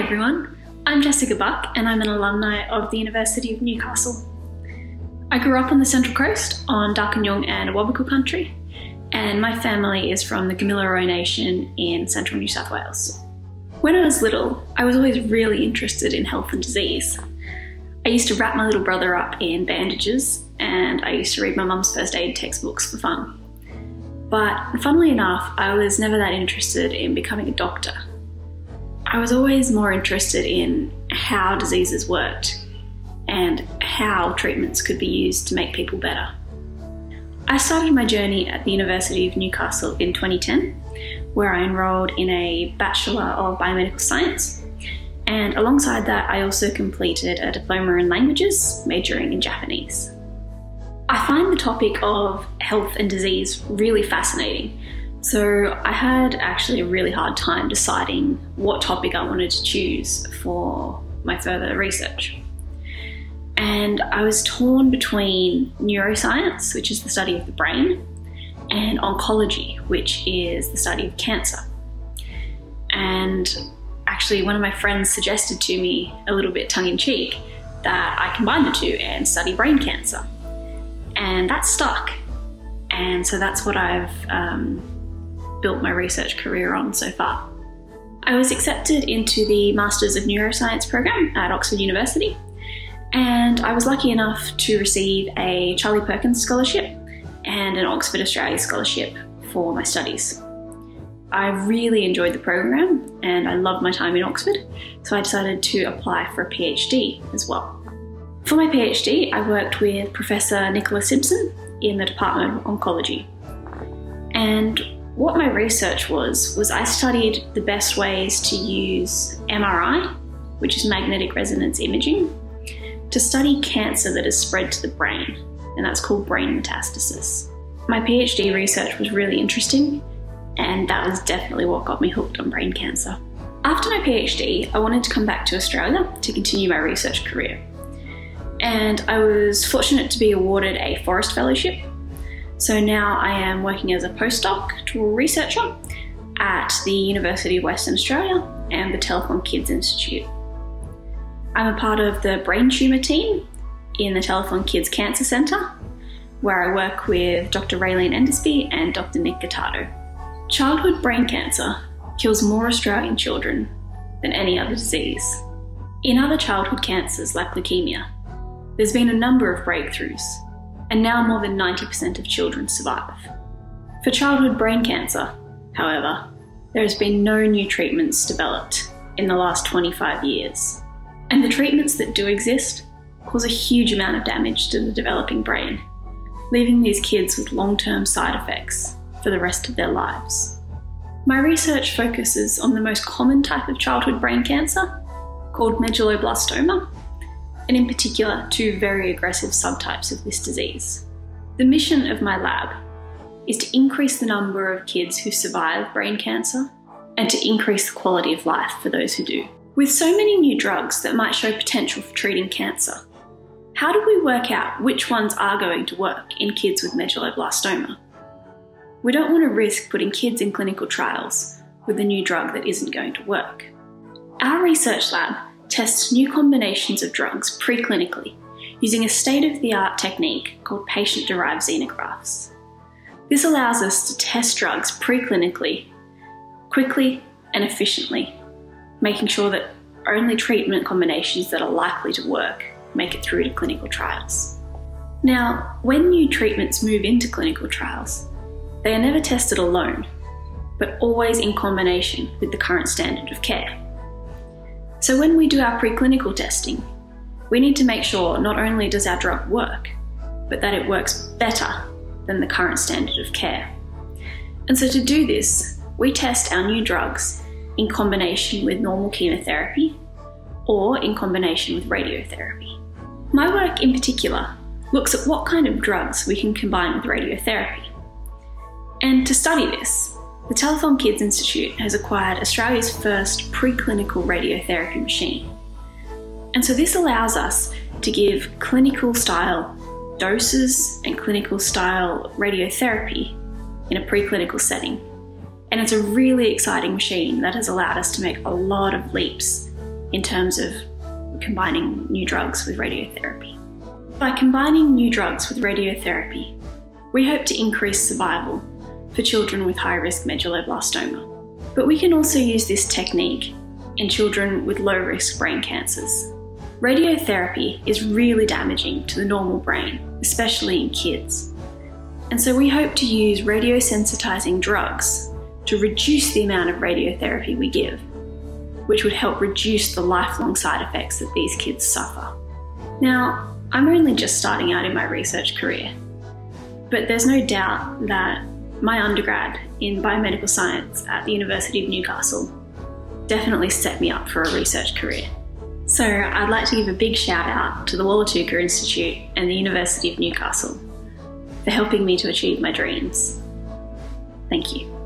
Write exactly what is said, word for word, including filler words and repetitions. Hi everyone, I'm Jessica Buck and I'm an alumni of the University of Newcastle. I grew up on the Central Coast on Darkinjung and Awabakal country, and my family is from the Gamilaroi nation in central New South Wales. When I was little, I was always really interested in health and disease. I used to wrap my little brother up in bandages and I used to read my mum's first aid textbooks for fun. But funnily enough, I was never that interested in becoming a doctor. I was always more interested in how diseases worked and how treatments could be used to make people better. I started my journey at the University of Newcastle in twenty ten, where I enrolled in a Bachelor of Biomedical Science, and alongside that I also completed a Diploma in Languages, majoring in Japanese. I find the topic of health and disease really fascinating, so I had actually a really hard time deciding what topic I wanted to choose for my further research. And I was torn between neuroscience, which is the study of the brain, and oncology, which is the study of cancer. And actually one of my friends suggested to me, a little bit tongue-in-cheek, that I combine the two and study brain cancer. And that stuck. And so that's what I've um, built my research career on so far. I was accepted into the Masters of Neuroscience program at Oxford University, and I was lucky enough to receive a Charlie Perkins Scholarship and an Oxford Australia Scholarship for my studies. I really enjoyed the program and I loved my time in Oxford, so I decided to apply for a PhD as well. For my PhD, I worked with Professor Nicholas Simpson in the Department of Oncology. And what my research was, was I studied the best ways to use M R I, which is Magnetic Resonance Imaging, to study cancer that is spread to the brain, and that's called brain metastasis. My PhD research was really interesting, and that was definitely what got me hooked on brain cancer. After my PhD, I wanted to come back to Australia to continue my research career, and I was fortunate to be awarded a Forrest Fellowship. So now I am working as a postdoctoral researcher at the University of Western Australia and the Telethon Kids Institute. I'm a part of the brain tumour team in the Telethon Kids Cancer Centre, where I work with Doctor Raylene Endersby and Doctor Nick Gattardo. Childhood brain cancer kills more Australian children than any other disease. In other childhood cancers like leukaemia, there's been a number of breakthroughs, and now more than ninety percent of children survive. For childhood brain cancer, however, there has been no new treatments developed in the last twenty-five years. And the treatments that do exist cause a huge amount of damage to the developing brain, leaving these kids with long-term side effects for the rest of their lives. My research focuses on the most common type of childhood brain cancer, called medulloblastoma, and in particular, two very aggressive subtypes of this disease. The mission of my lab is to increase the number of kids who survive brain cancer and to increase the quality of life for those who do. With so many new drugs that might show potential for treating cancer, how do we work out which ones are going to work in kids with medulloblastoma? We don't want to risk putting kids in clinical trials with a new drug that isn't going to work. Our research lab tests new combinations of drugs preclinically using a state-of-the-art technique called patient-derived xenografts. This allows us to test drugs preclinically, quickly and efficiently, making sure that only treatment combinations that are likely to work make it through to clinical trials. Now, when new treatments move into clinical trials, they are never tested alone, but always in combination with the current standard of care. So when we do our preclinical testing, we need to make sure not only does our drug work, but that it works better than the current standard of care. And so to do this, we test our new drugs in combination with normal chemotherapy or in combination with radiotherapy. My work in particular looks at what kind of drugs we can combine with radiotherapy. And to study this, the Telethon Kids Institute has acquired Australia's first preclinical radiotherapy machine. And so this allows us to give clinical style doses and clinical style radiotherapy in a preclinical setting. And it's a really exciting machine that has allowed us to make a lot of leaps in terms of combining new drugs with radiotherapy. By combining new drugs with radiotherapy, we hope to increase survival for children with high-risk medulloblastoma. But we can also use this technique in children with low-risk brain cancers. Radiotherapy is really damaging to the normal brain, especially in kids. And so we hope to use radiosensitizing drugs to reduce the amount of radiotherapy we give, which would help reduce the lifelong side effects that these kids suffer. Now, I'm only just starting out in my research career, but there's no doubt that my undergrad in biomedical science at the University of Newcastle definitely set me up for a research career. So I'd like to give a big shout out to the Wollotuka Institute and the University of Newcastle for helping me to achieve my dreams. Thank you.